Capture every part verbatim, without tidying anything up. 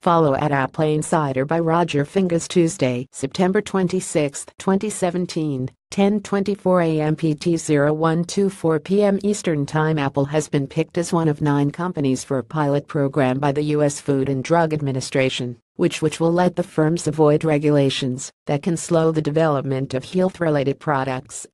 Follow at Apple Insider by Roger Fingas Tuesday, September twenty-sixth, twenty seventeen, ten twenty-four a m P T zero one two four p m Eastern Time. Apple has been picked as one of nine companies for a pilot program by the U S Food and Drug Administration, which which will let the firms avoid regulations that can slow the development of health-related products.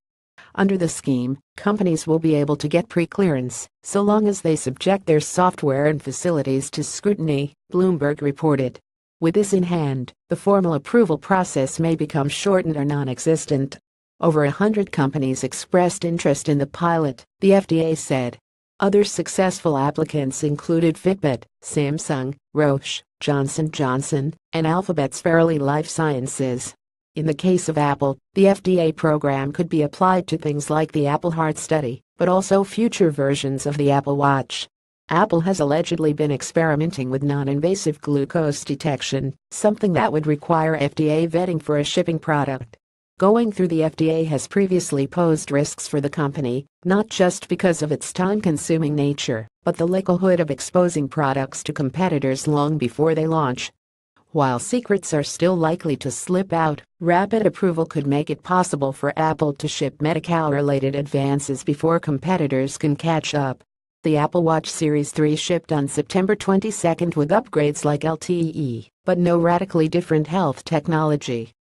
Under the scheme, companies will be able to get pre-clearance so long as they subject their software and facilities to scrutiny, Bloomberg reported. With this in hand, the formal approval process may become shortened or non-existent. Over a hundred companies expressed interest in the pilot, the F D A said. Other successful applicants included Fitbit, Samsung, Roche, Johnson and Johnson, and Alphabet's Verily Life Sciences. In the case of Apple, the F D A program could be applied to things like the Apple Heart Study, but also future versions of the Apple Watch. Apple has allegedly been experimenting with non-invasive glucose detection, something that would require F D A vetting for a shipping product. Going through the F D A has previously posed risks for the company, not just because of its time-consuming nature, but the likelihood of exposing products to competitors long before they launch. While secrets are still likely to slip out, rapid approval could make it possible for Apple to ship medical-related advances before competitors can catch up. The Apple Watch Series three shipped on September twenty-second with upgrades like L T E, but no radically different health technology.